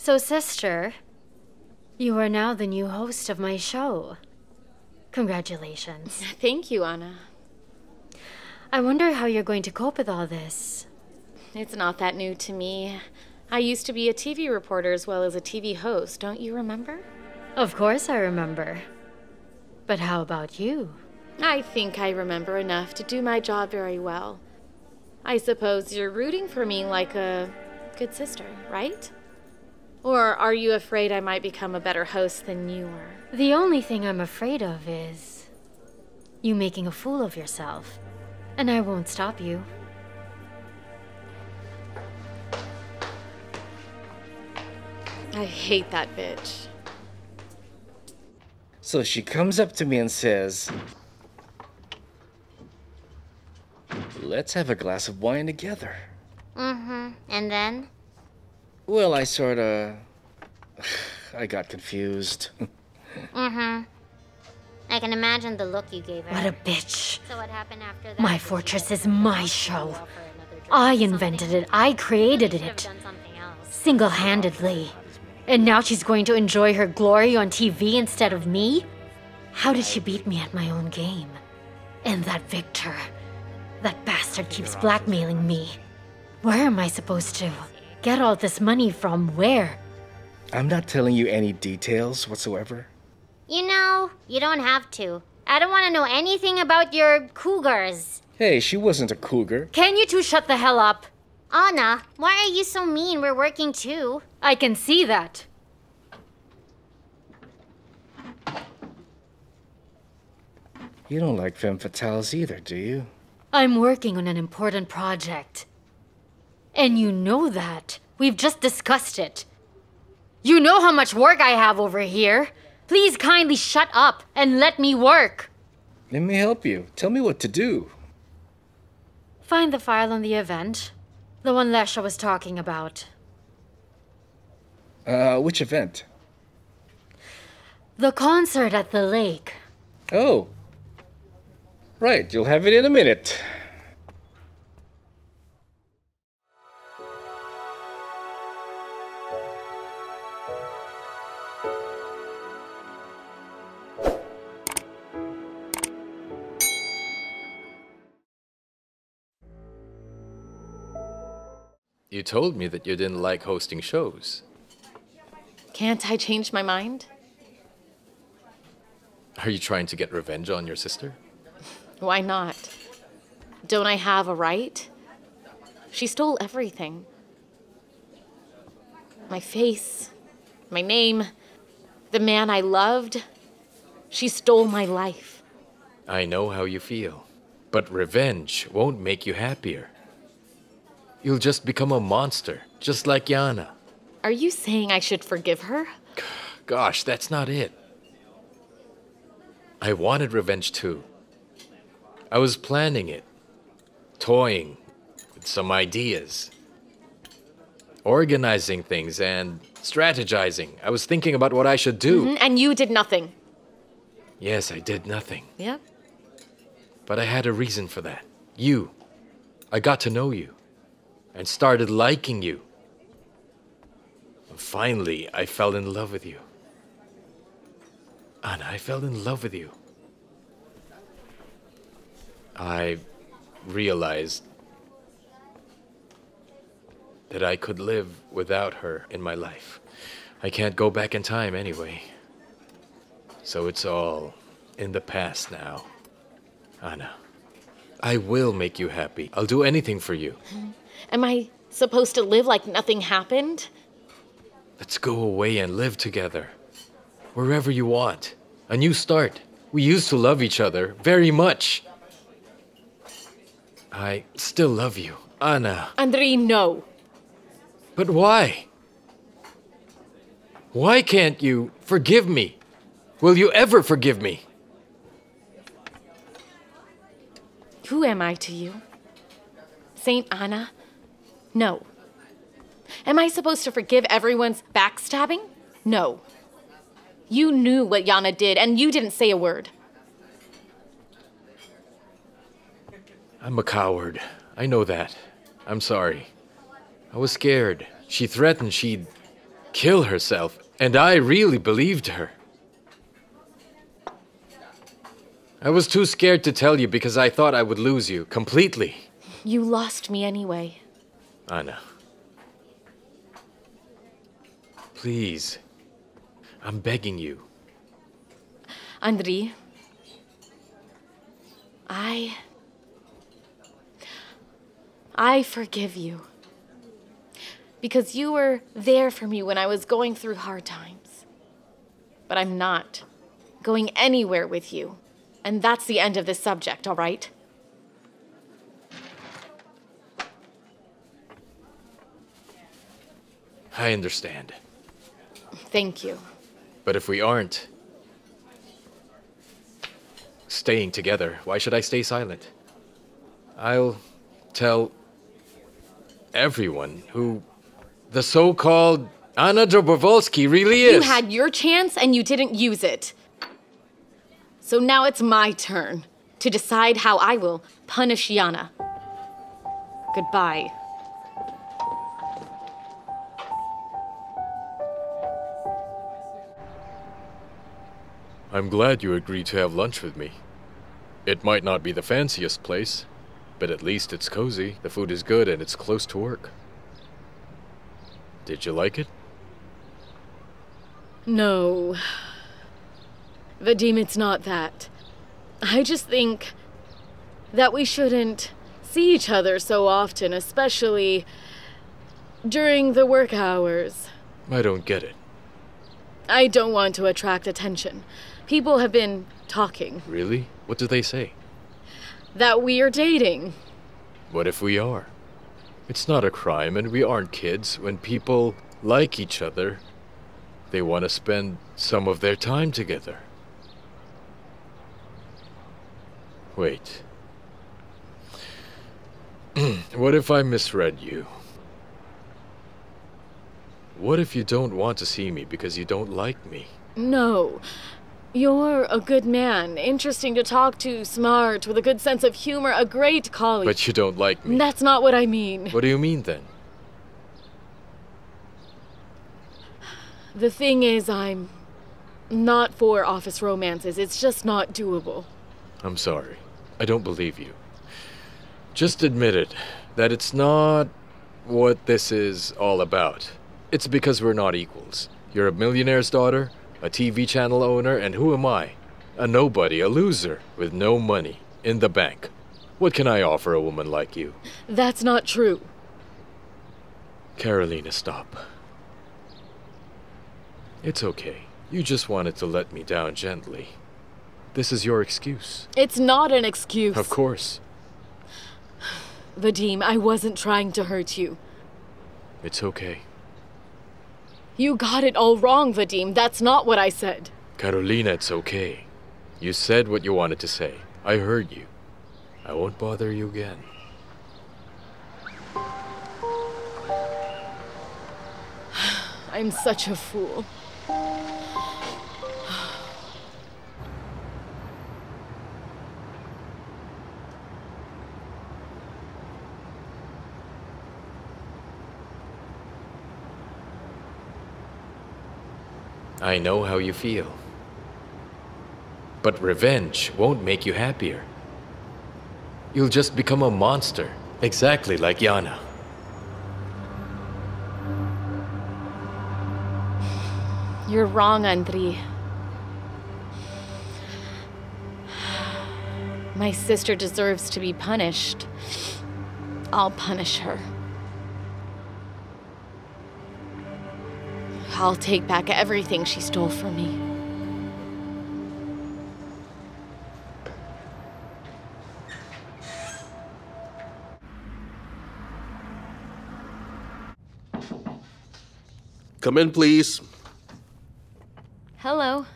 So, sister, you are now the new host of my show. Congratulations. Thank you, Anna. I wonder how you're going to cope with all this. It's not that new to me. I used to be a TV reporter as well as a TV host, don't you remember? Of course I remember. But how about you? I think I remember enough to do my job very well. I suppose you're rooting for me like a good sister, right? Or are you afraid I might become a better host than you were? The only thing I'm afraid of is you making a fool of yourself. And I won't stop you. I hate that bitch. So she comes up to me and says, let's have a glass of wine together. Mm-hmm. And then? Well, I sorta... I got confused. Mm-hmm. I can imagine the look you gave her. What a bitch. So what happened after that? My fortress is my show. I invented it. I created it. Single-handedly. And now she's going to enjoy her glory on TV instead of me? How did she beat me at my own game? And that Victor. That bastard keeps blackmailing me. Where am I supposed to get all this money from? Where? I'm not telling you any details whatsoever. You know, you don't have to. I don't want to know anything about your cougars. Hey, she wasn't a cougar. Can you two shut the hell up? Anna, why are you so mean? We're working too. I can see that. You don't like femme fatales either, do you? I'm working on an important project. And you know that. We've just discussed it. You know how much work I have over here. Please kindly shut up and let me work. Let me help you. Tell me what to do. Find the file on the event. The one Lesha was talking about. Which event? The concert at the lake. Oh. Right, you'll have it in a minute. You told me that you didn't like hosting shows. Can't I change my mind? Are you trying to get revenge on your sister? Why not? Don't I have a right? She stole everything. My face, my name, the man I loved. She stole my life. I know how you feel, but revenge won't make you happier. You'll just become a monster, just like Yana. Are you saying I should forgive her? Gosh, that's not it. I wanted revenge too. I was planning it, toying with some ideas, organizing things and strategizing. I was thinking about what I should do. Mm-hmm, and you did nothing. Yes, I did nothing. Yeah. But I had a reason for that. You. I got to know you. And started liking you. And finally, I fell in love with you. Anna, I fell in love with you. I realized that I could live without her in my life. I can't go back in time anyway. So it's all in the past now. Anna, I will make you happy. I'll do anything for you. Am I supposed to live like nothing happened? Let's go away and live together. Wherever you want. A new start. We used to love each other very much. I still love you, Anna. Andriy, no. But why? Why can't you forgive me? Will you ever forgive me? Who am I to you? Saint Anna? No. Am I supposed to forgive everyone's backstabbing? No. You knew what Yana did, and you didn't say a word. I'm a coward. I know that. I'm sorry. I was scared. She threatened she'd kill herself, and I really believed her. I was too scared to tell you because I thought I would lose you completely. You lost me anyway. Anna. Please. I'm begging you. Andriy. I forgive you. Because you were there for me when I was going through hard times. But I'm not going anywhere with you. And that's the end of this subject, all right? I understand. Thank you. But if we aren't staying together, why should I stay silent? I'll tell everyone who the so-called Anna Dobrovolsky really is. You had your chance and you didn't use it. So now it's my turn to decide how I will punish Yana. Goodbye. I'm glad you agreed to have lunch with me. It might not be the fanciest place, but at least it's cozy, the food is good, and it's close to work. Did you like it? No. Vadim, it's not that. I just think that we shouldn't see each other so often, especially during the work hours. I don't get it. I don't want to attract attention. People have been talking. Really? What do they say? That we are dating. What if we are? It's not a crime, and we aren't kids. When people like each other, they want to spend some of their time together. Wait. What if I misread you? What if you don't want to see me because you don't like me? No. You're a good man, interesting to talk to, smart, with a good sense of humor, a great colleague. But you don't like me. That's not what I mean. What do you mean then? The thing is, I'm not for office romances. It's just not doable. I'm sorry. I don't believe you. Just admit it, that it's not what this is all about. It's because we're not equals. You're a millionaire's daughter, a TV channel owner, and who am I? A nobody, a loser, with no money, in the bank. What can I offer a woman like you? That's not true. Karolina, stop. It's okay. You just wanted to let me down gently. This is your excuse. It's not an excuse. Of course. Vadim, I wasn't trying to hurt you. It's okay. You got it all wrong, Vadim. That's not what I said. Karolina, it's okay. You said what you wanted to say. I heard you. I won't bother you again. I'm such a fool. I know how you feel. But revenge won't make you happier. You'll just become a monster, exactly like Yana. You're wrong, Andriy. My sister deserves to be punished. I'll punish her. I'll take back everything she stole from me. Come in, please. Hello.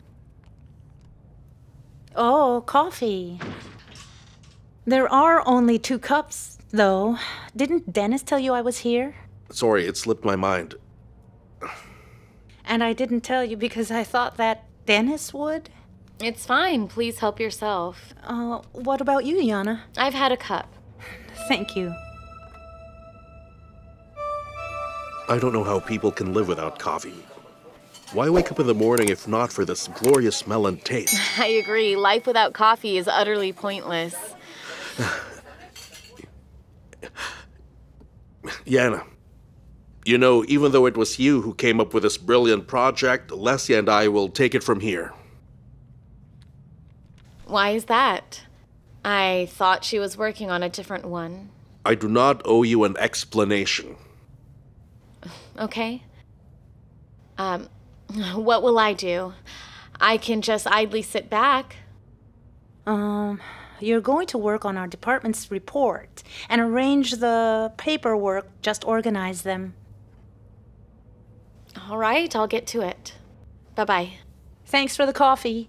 Oh, coffee. There are only 2 cups, though. Didn't Dennis tell you I was here? Sorry, it slipped my mind. And I didn't tell you because I thought that Dennis would. It's fine. Please help yourself. What about you, Yana? I've had a cup. Thank you. I don't know how people can live without coffee. Why wake up in the morning if not for this glorious smell and taste? I agree. Life without coffee is utterly pointless. Yana, you know, even though it was you who came up with this brilliant project, Lesia and I will take it from here. Why is that? I thought she was working on a different one. I do not owe you an explanation. Okay. What will I do? I can just idly sit back. You're going to work on our department's report and arrange the paperwork, just organize them. All right, I'll get to it. Bye-bye. Thanks for the coffee.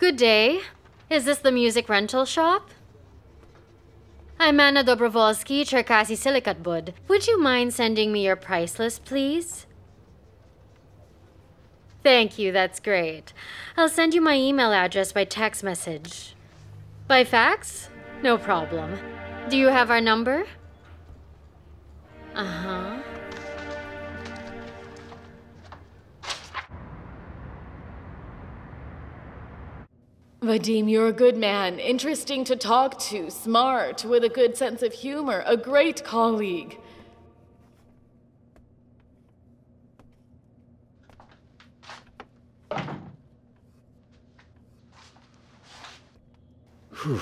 Good day. Is this the music rental shop? I'm Anna Dobrovolsky, Cherkasy Silikatbud. Would you mind sending me your price list, please? Thank you, that's great. I'll send you my email address by text message. By fax? No problem. Do you have our number? Uh-huh. Vadim, you're a good man, interesting to talk to, smart, with a good sense of humor, a great colleague. Whew,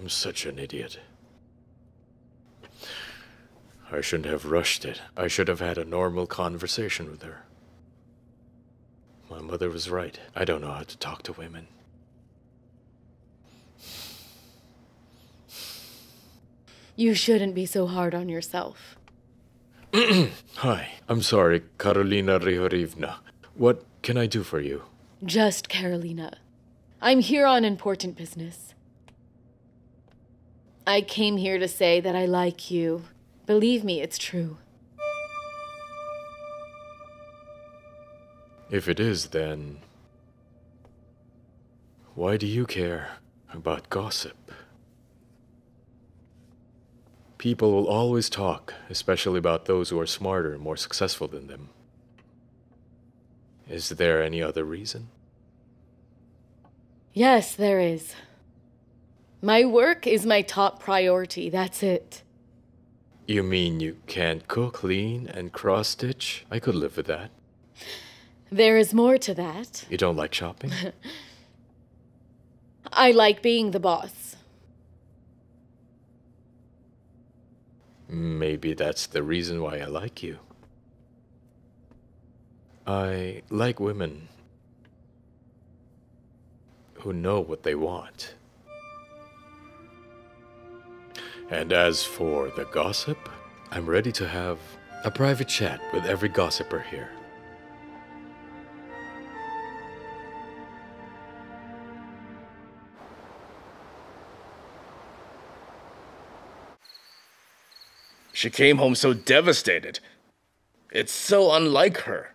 I'm such an idiot. I shouldn't have rushed it. I should have had a normal conversation with her. My mother was right. I don't know how to talk to women. You shouldn't be so hard on yourself. Hi, I'm sorry, Karolina Rihorivna. What can I do for you? Just Karolina. I'm here on important business. I came here to say that I like you. Believe me, it's true. If it is, then... why do you care about gossip? People will always talk, especially about those who are smarter and more successful than them. Is there any other reason? Yes, there is. My work is my top priority, that's it. You mean you can't cook, lean, and cross-stitch? I could live with that. There is more to that. You don't like shopping? I like being the boss. Maybe that's the reason why I like you. I like women who know what they want. And as for the gossip, I'm ready to have a private chat with every gossiper here. She came home so devastated. It's so unlike her.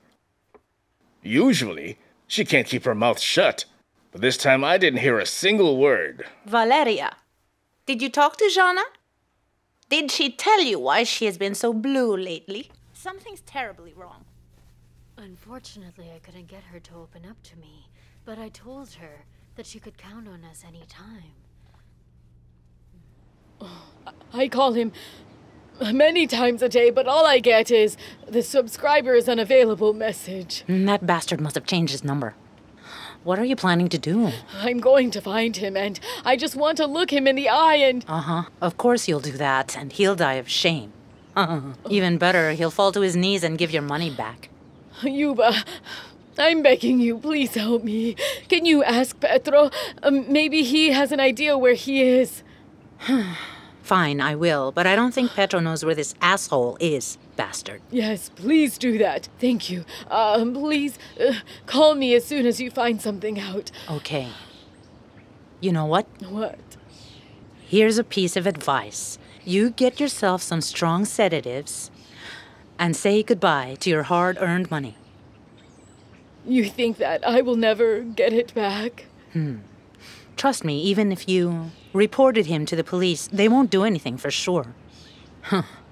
Usually, she can't keep her mouth shut, but this time I didn't hear a single word. Valeria, did you talk to Yana? Did she tell you why she has been so blue lately? Something's terribly wrong. Unfortunately, I couldn't get her to open up to me, but I told her that she could count on us any time. Oh, I call him many times a day, but all I get is the subscriber is unavailable message. That bastard must have changed his number. What are you planning to do? I'm going to find him, and I just want to look him in the eye and... Of course you'll do that, and he'll die of shame. Even better, he'll fall to his knees and give your money back. Liuba, I'm begging you, please help me. Can you ask Petro? Maybe he has an idea where he is. Fine, I will, but I don't think Petro knows where this asshole is, bastard. Yes, please do that. Thank you. Please call me as soon as you find something out. Okay. You know what? What? Here's a piece of advice. You get yourself some strong sedatives and say goodbye to your hard-earned money. You think that I will never get it back? Trust me, even if you reported him to the police, they won't do anything for sure.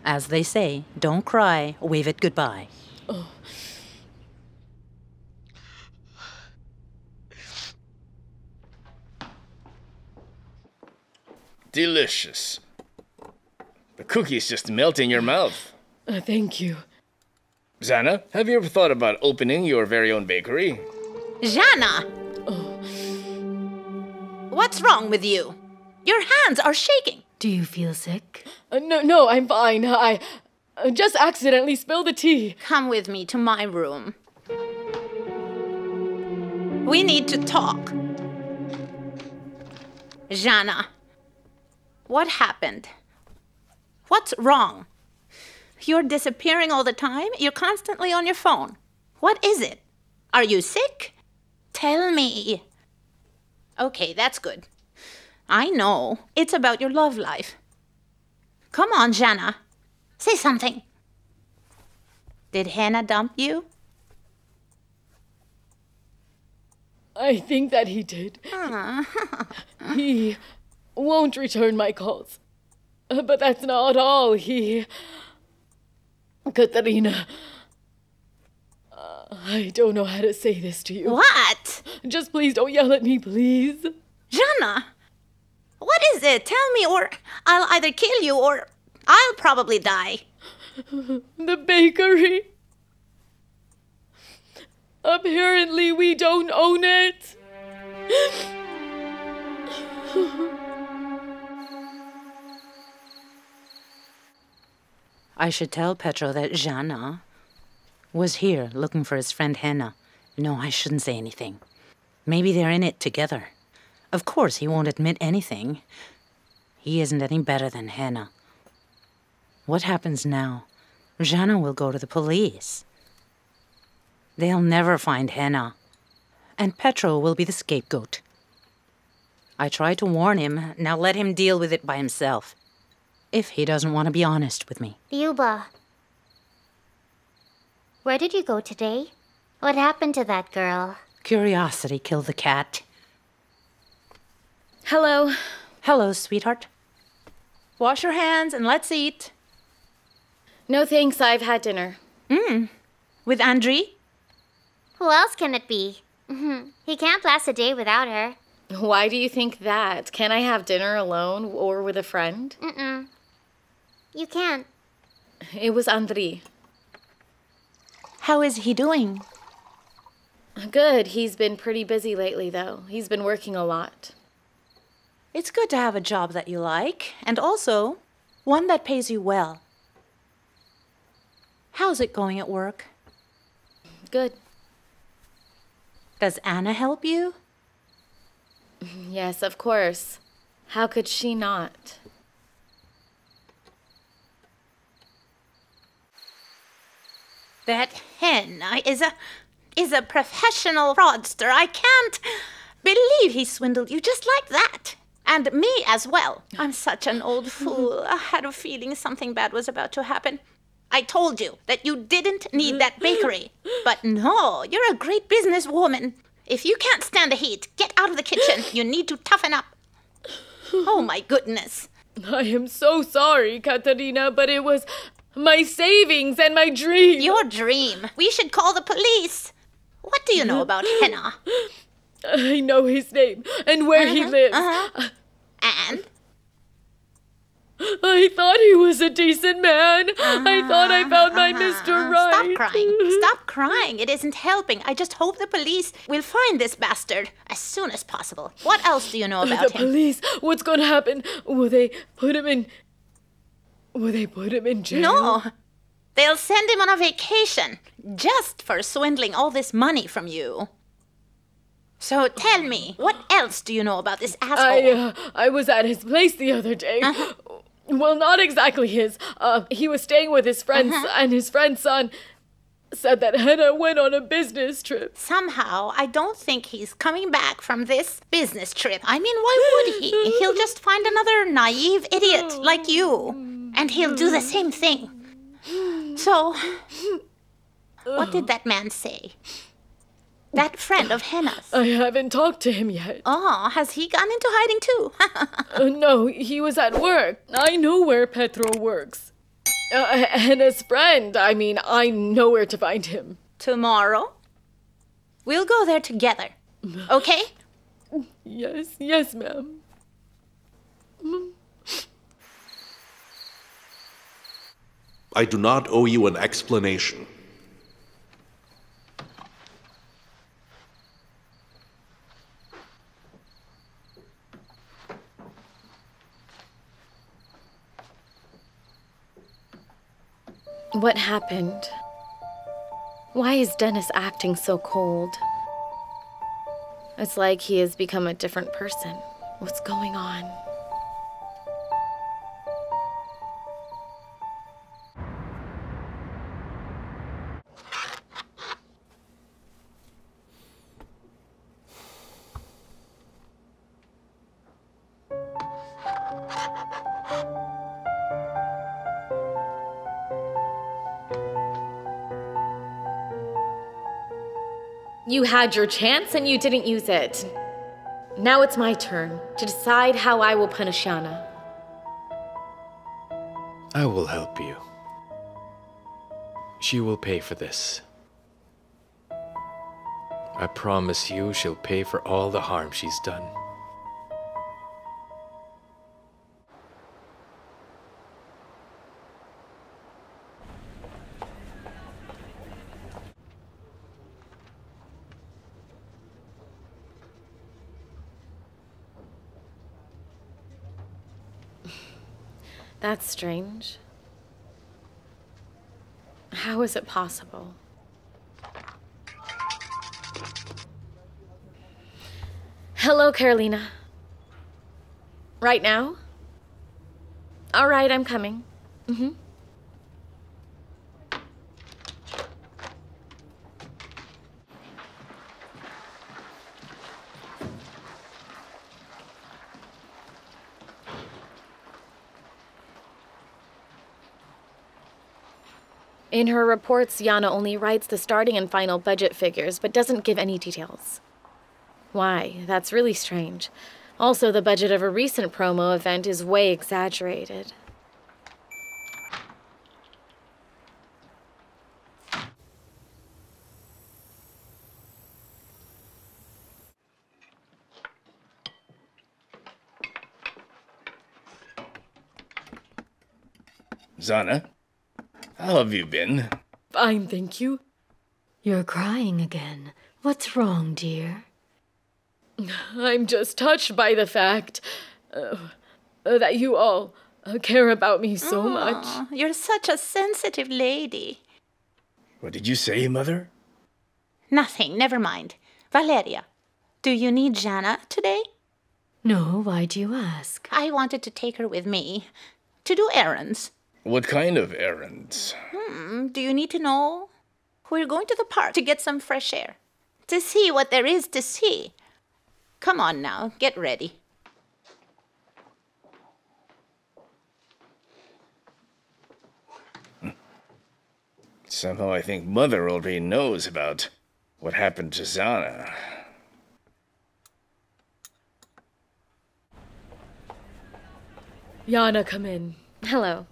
As they say, don't cry, wave it goodbye. Oh. Delicious. The cookies just melt in your mouth. Thank you. Zana, have you ever thought about opening your very own bakery? Zana! Oh. What's wrong with you? Your hands are shaking. Do you feel sick? No, I'm fine. I just accidentally spilled the tea. Come with me to my room. We need to talk. Zana. What happened? What's wrong? You're disappearing all the time. You're constantly on your phone. What is it? Are you sick? Tell me. Okay, that's good. I know. It's about your love life. Come on, Jana. Say something. Did Hanna dump you? I think that he did. He won't return my calls. But that's not all. Katerina. I don't know how to say this to you. What? Just please don't yell at me, please. Jana! What is it? Tell me, or I'll either kill you or I'll probably die. The bakery. Apparently, we don't own it. I should tell Petro that Jana was here looking for his friend Hanna. No, I shouldn't say anything. Maybe they're in it together. Of course, he won't admit anything. He isn't any better than Hanna. What happens now? Jana will go to the police. They'll never find Hanna. And Petro will be the scapegoat. I tried to warn him. Now let him deal with it by himself. If he doesn't want to be honest with me. Liuba. Where did you go today? What happened to that girl? Curiosity killed the cat. Hello. Hello, sweetheart. Wash your hands and let's eat. No thanks, I've had dinner. With Andriy? Who else can it be? He can't last a day without her. Why do you think that? Can I have dinner alone or with a friend? You can't. It was Andriy. How is he doing? Good. He's been pretty busy lately, though. He's been working a lot. It's good to have a job that you like, and also one that pays you well. How's it going at work? Good. Does Anna help you? Yes, of course. How could she not? That Hanna is a professional fraudster. I can't believe he swindled you just like that. And me as well. I'm such an old fool. I had a feeling something bad was about to happen. I told you that you didn't need that bakery. But no, you're a great businesswoman. If you can't stand the heat, get out of the kitchen. You need to toughen up. Oh my goodness. I am so sorry, Katerina, but it was my savings and my dream. Your dream. We should call the police. What do you know about Hanna? I know his name and where he lives. And? I thought he was a decent man. I thought I found my Mr. Right. Stop crying. Stop crying. It isn't helping. I just hope the police will find this bastard as soon as possible. What else do you know about him? The police? What's going to happen? Will they put him in jail? No. They'll send him on a vacation just for swindling all this money from you. So tell me, what else do you know about this asshole? I was at his place the other day. Well, not exactly his. He was staying with his friends, and his friend's son said that Hanna went on a business trip. Somehow, I don't think he's coming back from this business trip. I mean, why would he? He'll just find another naive idiot like you, and he'll do the same thing. So, what did that man say? That friend of Hanna's. I haven't talked to him yet. Oh, has he gone into hiding too? No, he was at work. I know where Petro works. Hanna's friend. I mean, I know where to find him. Tomorrow? We'll go there together. Okay? Yes, yes, ma'am. I do not owe you an explanation. What happened? Why is Dennis acting so cold? It's like he has become a different person. What's going on? You had your chance and you didn't use it. Now it's my turn to decide how I will punish Yana. I will help you. She will pay for this. I promise you she'll pay for all the harm she's done. That's strange. How is it possible? Hello, Karolina. Right now? All right, I'm coming. In her reports, Yana only writes the starting and final budget figures, but doesn't give any details. Why? That's really strange. Also, the budget of a recent promo event is way exaggerated. Zana? How have you been? Fine, thank you. You're crying again. What's wrong, dear? I'm just touched by the fact that you all care about me so much. You're such a sensitive lady. What did you say, Mother? Nothing, never mind. Valeria, do you need Yana today? No, why do you ask? I wanted to take her with me to do errands. What kind of errands? Do you need to know? We're going to the park to get some fresh air. To see what there is to see. Come on now, get ready. Somehow I think Mother already knows about what happened to Zana. Yana, come in. Hello.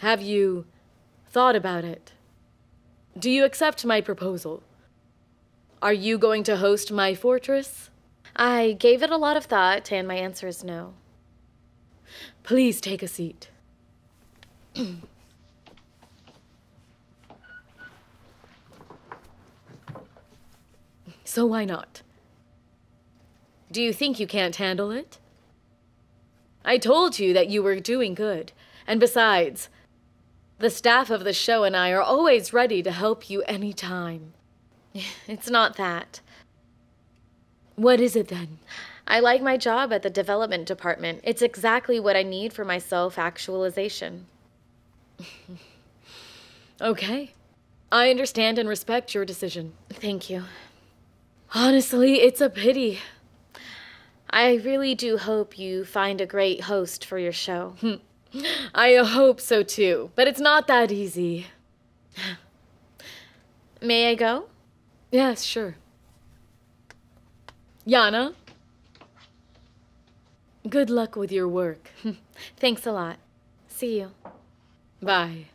Have you thought about it? Do you accept my proposal? Are you going to host my fortress? I gave it a lot of thought, and my answer is no. Please take a seat. So why not? Do you think you can't handle it? I told you that you were doing good, and besides, the staff of the show and I are always ready to help you anytime. It's not that. What is it then? I like my job at the development department. It's exactly what I need for my self-actualization. Okay. I understand and respect your decision. Thank you. Honestly, it's a pity. I really do hope you find a great host for your show. I hope so too, but it's not that easy. May I go? Yes, sure. Yana, good luck with your work. Thanks a lot. See you. Bye.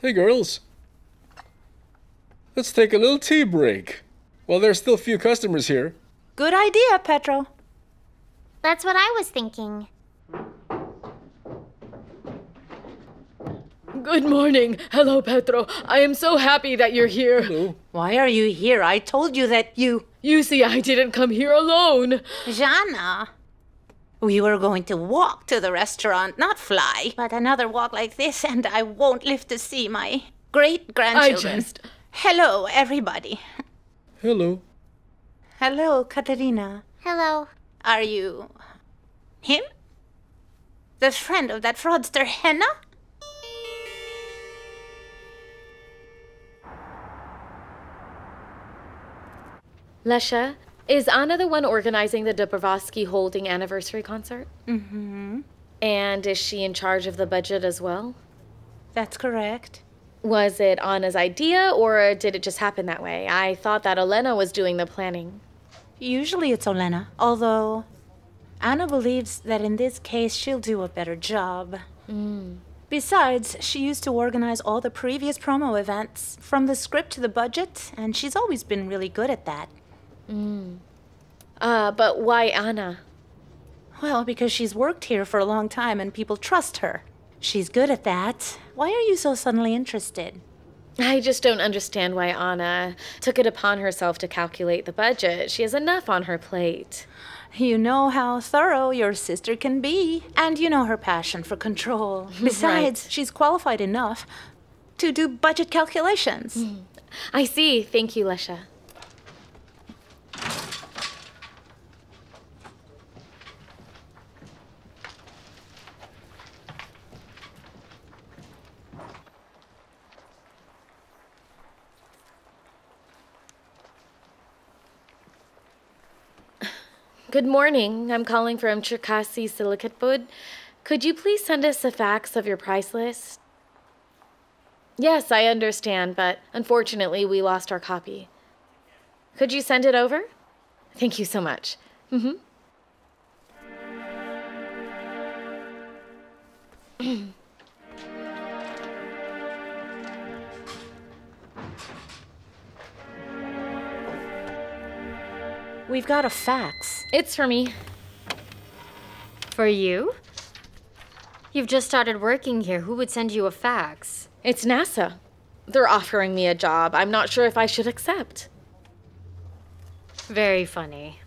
Hey, girls. Let's take a little tea break. Well, there's still few customers here. Good idea, Petro. That's what I was thinking. Good morning. Hello, Petro. I am so happy that you're here. Hello. Why are you here? I told you that you... You see, I didn't come here alone. Yana, we were going to walk to the restaurant, not fly. But another walk like this and I won't live to see my great-grandchildren. Hello, everybody. Hello. Hello, Katerina. Hello. Are you... him? The friend of that fraudster Hanna? Lesia, is Anna the one organizing the Dubrovsky Holding anniversary concert? Mm-hmm. And is she in charge of the budget as well? That's correct. Was it Anna's idea, or did it just happen that way? I thought that Elena was doing the planning. Usually it's Elena, although Anna believes that in this case she'll do a better job. Mm. Besides, she used to organize all the previous promo events, from the script to the budget, and she's always been really good at that. Mm. But why Anna? Well, because she's worked here for a long time and people trust her. She's good at that. Why are you so suddenly interested? I just don't understand why Anna took it upon herself to calculate the budget. She has enough on her plate. You know how thorough your sister can be. And you know her passion for control. Besides, right. She's qualified enough to do budget calculations. Mm. I see. Thank you, Lesia. Good morning. I'm calling from Cherkasy Silikatbud. Could you please send us a fax of your price list? Yes, I understand, but unfortunately we lost our copy. Could you send it over? Thank you so much. Mm-hmm. We've got a fax. It's for me. For you? You've just started working here. Who would send you a fax? It's NASA. They're offering me a job. I'm not sure if I should accept. Very funny.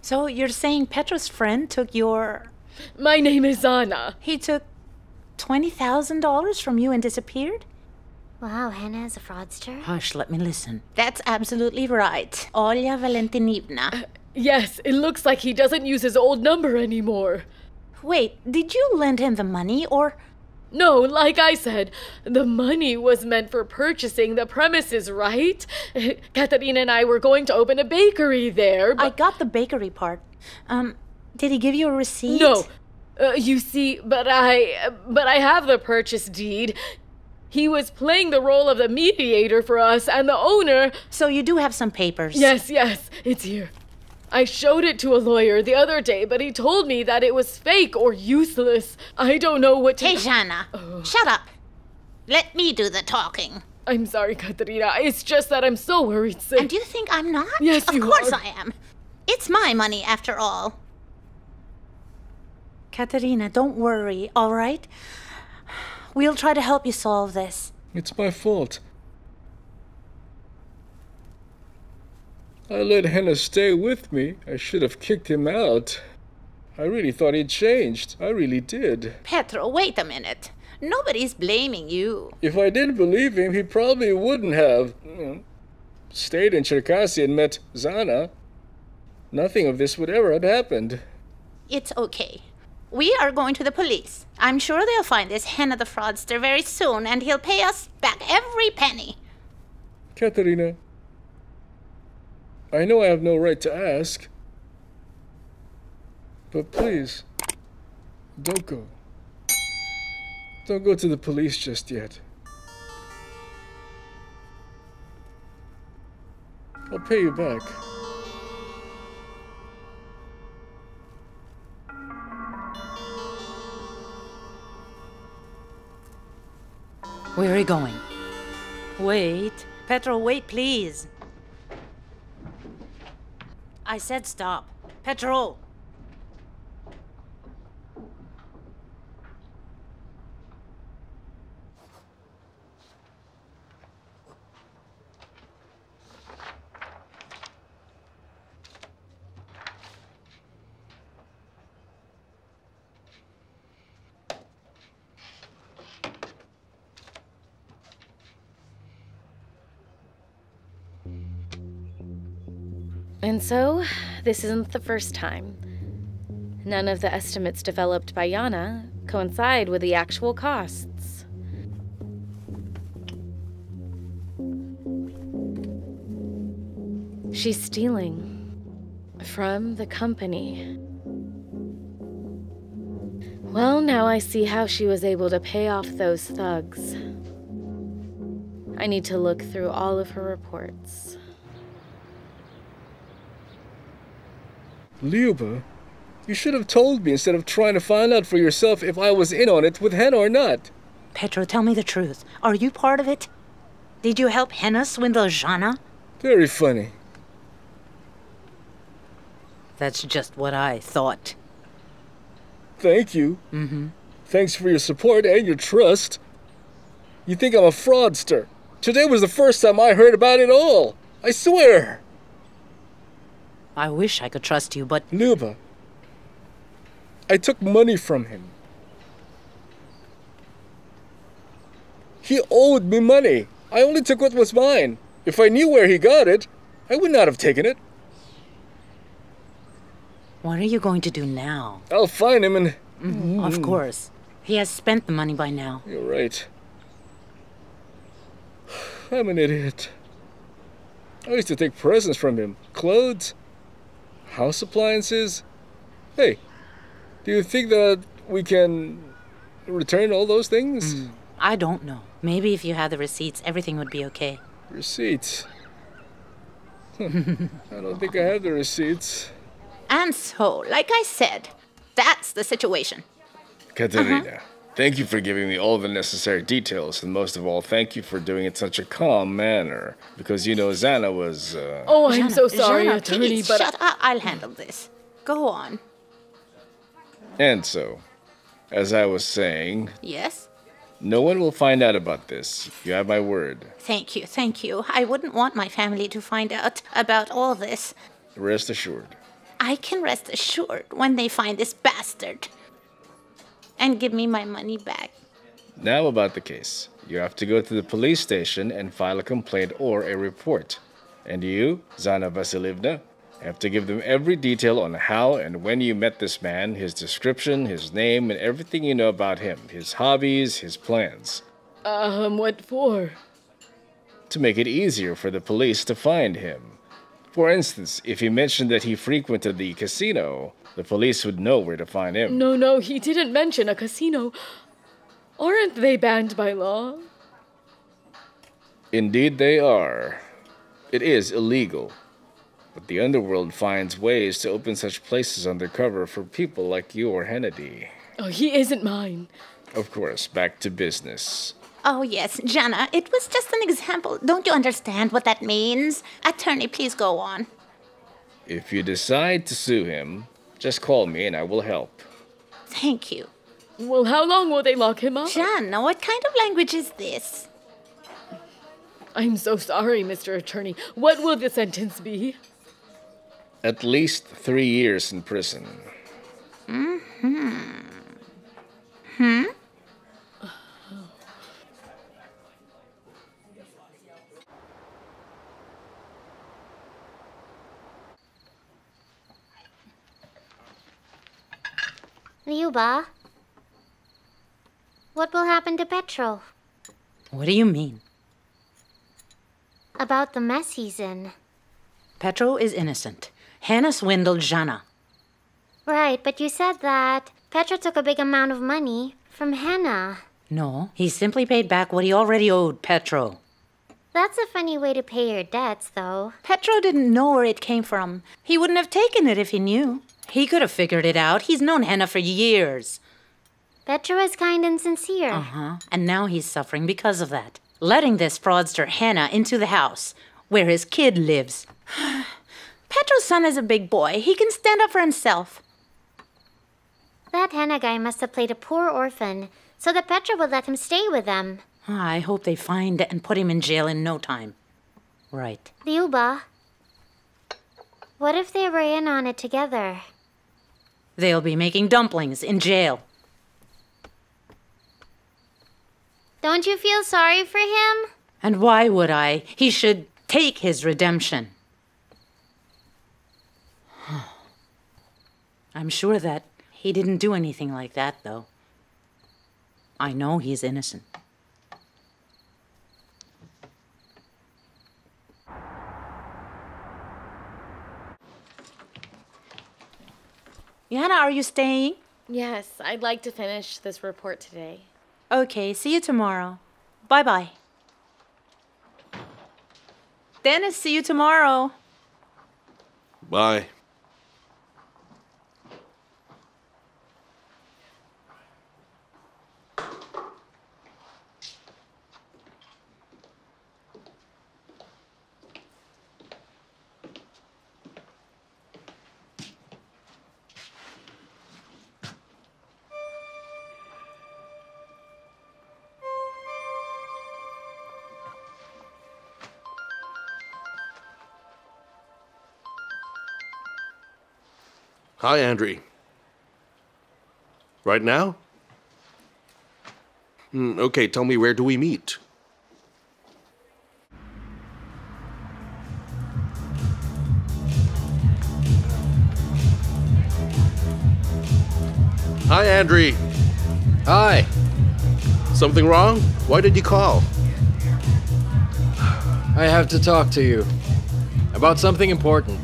So you're saying Petro's friend took your... My name is Anna. He took $20,000 from you and disappeared? Wow, Hanna is a fraudster? Hush, let me listen. That's absolutely right. Olya Valentinovna. Yes, it looks like he doesn't use his old number anymore. Wait, did you lend him the money or... No, like I said, the money was meant for purchasing the premises, right? Katerina and I were going to open a bakery there, but... I got the bakery part. Did he give you a receipt? No. You see, but I have the purchase deed. He was playing the role of the mediator for us and the owner. So you do have some papers. Yes, it's here. I showed it to a lawyer the other day, but he told me that it was fake or useless. I don't know what to... Hey, Hanna, shut up. Let me do the talking. I'm sorry, Katerina. It's just that I'm so worried sick. And you think I'm not? Yes, you are. Of course I am. It's my money after all. Katerina, don't worry, all right? We'll try to help you solve this. It's my fault. I let Hanna stay with me. I should have kicked him out. I really thought he'd changed. I really did. Petro, wait a minute. Nobody's blaming you. If I didn't believe him, he probably wouldn't have stayed in Cherkasy and met Zana. Nothing of this would ever have happened. It's okay. We are going to the police. I'm sure they'll find this Hanna the fraudster very soon, and he'll pay us back every penny. Katerina, I know I have no right to ask, but please, don't go. Don't go to the police just yet. I'll pay you back. Where are you going? Wait. Petro, wait, please. I said stop. Petro! And so, this isn't the first time. None of the estimates developed by Yana coincide with the actual costs. She's stealing from the company. Well, now I see how she was able to pay off those thugs. I need to look through all of her reports. Liuba, you should have told me instead of trying to find out for yourself if I was in on it with Hanna or not. Petro, tell me the truth. Are you part of it? Did you help Hanna swindle Jana? Very funny. That's just what I thought. Thank you. Thanks for your support and your trust. You think I'm a fraudster. Today was the first time I heard about it all. I swear. I wish I could trust you, but... Liuba, I took money from him. He owed me money. I only took what was mine. If I knew where he got it, I would not have taken it. What are you going to do now? I'll find him and... Of course. He has spent the money by now. You're right. I'm an idiot. I used to take presents from him. Clothes. House appliances? Hey, do you think that we can return all those things? I don't know. Maybe if you had the receipts, everything would be okay. Receipts? I don't think I have the receipts. And so, like I said, that's the situation. Katerina, thank you for giving me all the necessary details, and most of all, thank you for doing it in such a calm manner. Because, you know, Zana was... Oh, I'm so sorry, attorney, but... Shut up, I'll handle this. Go on. And so, as I was saying... Yes? No one will find out about this. You have my word. Thank you, thank you. I wouldn't want my family to find out about all this. Rest assured. I can rest assured when they find this bastard. And give me my money back. Now about the case. You have to go to the police station and file a complaint or a report. And you, Zana Vasilievna, have to give them every detail on how and when you met this man, his description, his name, and everything you know about him, his hobbies, his plans. What for? To make it easier for the police to find him. For instance, if he mentioned that he frequented the casino, the police would know where to find him. No, he didn't mention a casino. Aren't they banned by law? Indeed they are. It is illegal. But the underworld finds ways to open such places undercover for people like you or Hennedy. Oh, he isn't mine. Of course, back to business. Oh yes, Jana, it was just an example. Don't you understand what that means? Attorney, please go on. If you decide to sue him, just call me and I will help. Thank you. Well, how long will they lock him up? Jana, what kind of language is this? I'm so sorry, Mr. Attorney. What will the sentence be? At least 3 years in prison. Liuba, what will happen to Petro? What do you mean? About the mess he's in. Petro is innocent. Hanna swindled Yana. Right, but you said that Petro took a big amount of money from Hanna. No, he simply paid back what he already owed Petro. That's a funny way to pay your debts, though. Petro didn't know where it came from. He wouldn't have taken it if he knew. He could have figured it out. He's known Hanna for years. Petro is kind and sincere. And now he's suffering because of that. Letting this fraudster Hanna into the house where his kid lives. Petro's son is a big boy. He can stand up for himself. That Hanna guy must have played a poor orphan so that Petro would let him stay with them. I hope they find and put him in jail in no time. Right. Liuba, what if they were in on it together? They'll be making dumplings in jail. Don't you feel sorry for him? And why would I? He should take his redemption. I'm sure that he didn't do anything like that, though. I know he's innocent. Yana, are you staying? Yes, I'd like to finish this report today. Okay, see you tomorrow. Bye-bye. Dennis, see you tomorrow. Bye. Hi, Andriy. Right now? Okay, tell me, where do we meet? Hi, Andriy. Hi. Something wrong? Why did you call? I have to talk to you about something important.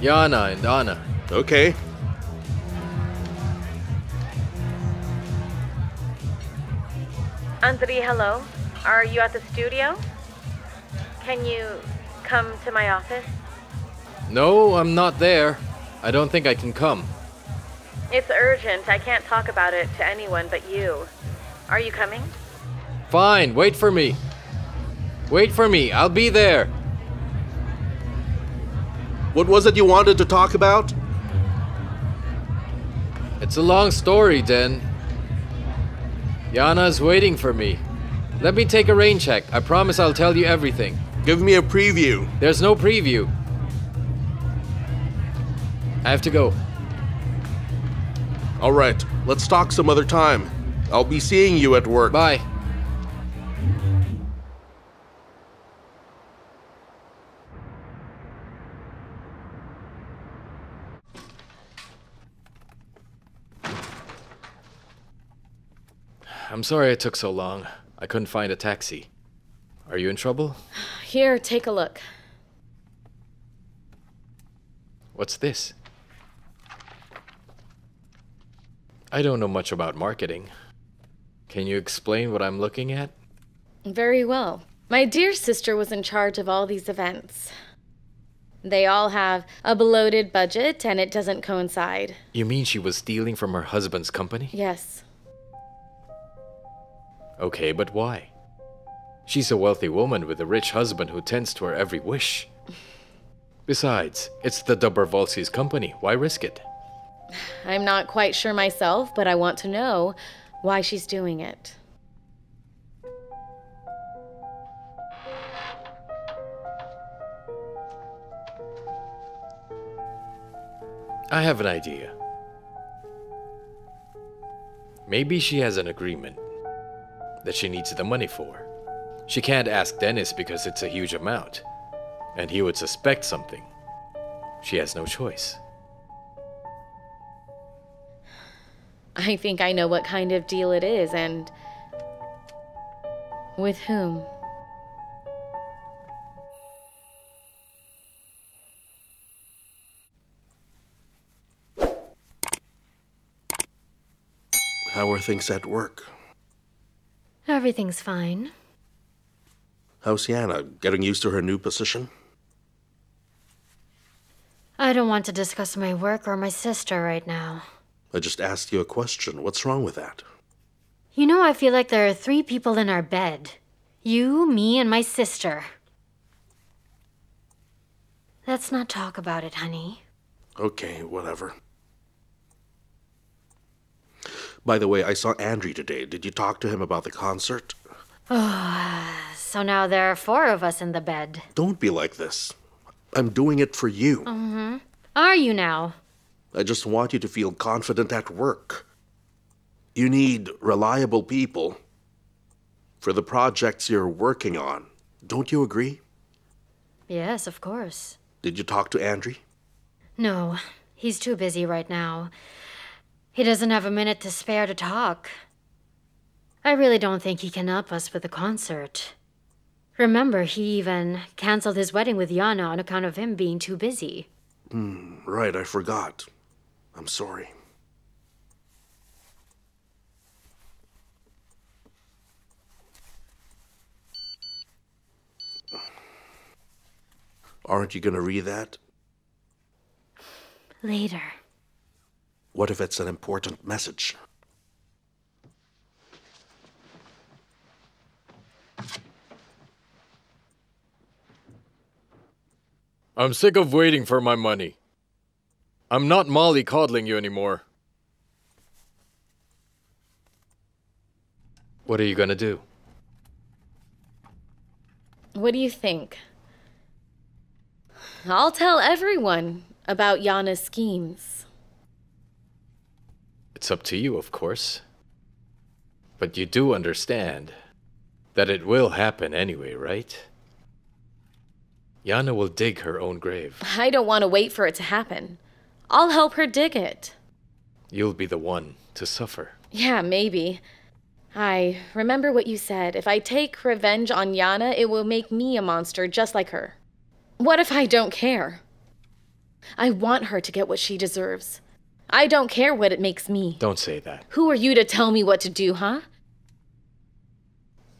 Yana and Anna. Okay. Andriy, hello. Are you at the studio? Can you come to my office? No, I'm not there. I don't think I can come. It's urgent. I can't talk about it to anyone but you. Are you coming? Fine. Wait for me. Wait for me. I'll be there. What was it you wanted to talk about? It's a long story, Den. Yana's waiting for me. Let me take a rain check. I promise I'll tell you everything. Give me a preview. There's no preview. I have to go. All right, let's talk some other time. I'll be seeing you at work. Bye. I'm sorry I took so long. I couldn't find a taxi. Are you in trouble? Here, take a look. What's this? I don't know much about marketing. Can you explain what I'm looking at? Very well. My dear sister was in charge of all these events. They all have a bloated budget and it doesn't coincide. You mean she was stealing from her husband's company? Yes. Okay, but why? She's a wealthy woman with a rich husband who tends to her every wish. Besides, it's the Dobrovolsky's company. Why risk it? I'm not quite sure myself, but I want to know why she's doing it. I have an idea. Maybe she has an agreement that she needs the money for. She can't ask Dennis because it's a huge amount, and he would suspect something. She has no choice. I think I know what kind of deal it is and with whom. How are things at work? Everything's fine. How's Yana? Getting used to her new position? I don't want to discuss my work or my sister right now. I just asked you a question. What's wrong with that? You know, I feel like there are three people in our bed. You, me, and my sister. Let's not talk about it, honey. Okay, whatever. By the way, I saw Andriy today. Did you talk to him about the concert? Oh, so now there are four of us in the bed. Don't be like this. I'm doing it for you. Mm-hmm. Are you now? I just want you to feel confident at work. You need reliable people for the projects you're working on. Don't you agree? Yes, of course. Did you talk to Andriy? No, he's too busy right now. He doesn't have a minute to spare to talk. I really don't think he can help us with the concert. Remember, he even canceled his wedding with Yana on account of him being too busy. Right, I forgot. I'm sorry. Aren't you gonna read that? Later. What if it's an important message? I'm sick of waiting for my money. I'm not mollycoddling you anymore. What are you gonna do? What do you think? I'll tell everyone about Yana's schemes. It's up to you, of course. But you do understand that it will happen anyway, right? Yana will dig her own grave. I don't want to wait for it to happen. I'll help her dig it. You'll be the one to suffer. Yeah, maybe. I remember what you said. If I take revenge on Yana, it will make me a monster just like her. What if I don't care? I want her to get what she deserves. I don't care what it makes me. Don't say that. Who are you to tell me what to do, huh?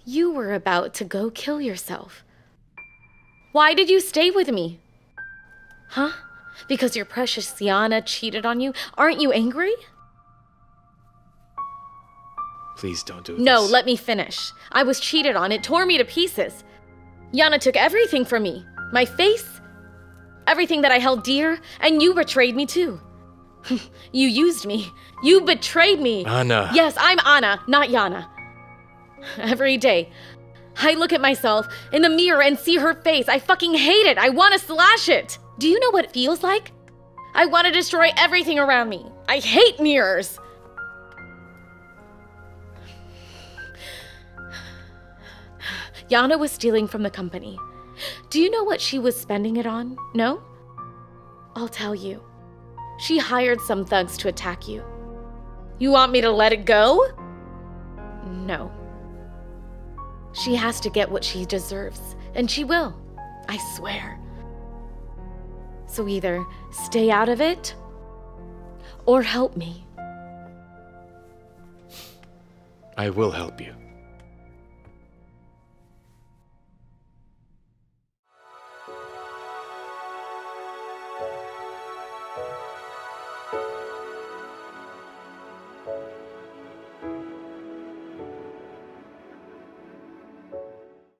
You were about to go kill yourself. Why did you stay with me? Huh? Because your precious Yana cheated on you? Aren't you angry? Please don't do this. No, let me finish. I was cheated on. It tore me to pieces. Yana took everything from me. My face, everything that I held dear, and you betrayed me too. You used me. You betrayed me. Anna. Yes, I'm Anna, not Yana. Every day, I look at myself in the mirror and see her face. I fucking hate it. I want to slash it. Do you know what it feels like? I want to destroy everything around me. I hate mirrors. Yana was stealing from the company. Do you know what she was spending it on? No? I'll tell you. She hired some thugs to attack you. You want me to let it go? No. She has to get what she deserves, and she will. I swear. So either stay out of it, or help me. I will help you.